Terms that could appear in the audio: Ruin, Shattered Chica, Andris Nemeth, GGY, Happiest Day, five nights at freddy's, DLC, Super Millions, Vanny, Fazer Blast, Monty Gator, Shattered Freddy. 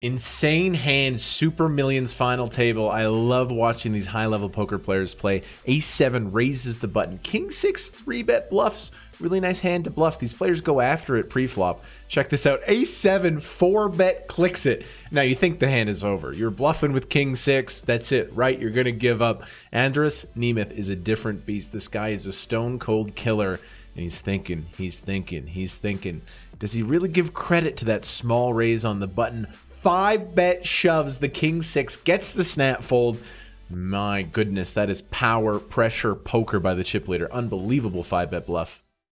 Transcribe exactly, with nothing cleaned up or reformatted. Insane hand, Super Millions final table. I love watching these high-level poker players play. ace seven raises the button. king six three bet bluffs. Really nice hand to bluff. These players go after it pre-flop. Check this out. ace seven four bet clicks it. Now you think the hand is over. You're bluffing with king six. That's it, right? You're going to give up. Andris Nemeth is a different beast. This guy is a stone-cold killer. And he's thinking, he's thinking, he's thinking. Does he really give credit to that small raise on the button? Five bet shoves the king six, gets the snap fold. My goodness, that is power pressure poker by the chip leader. Unbelievable five bet bluff.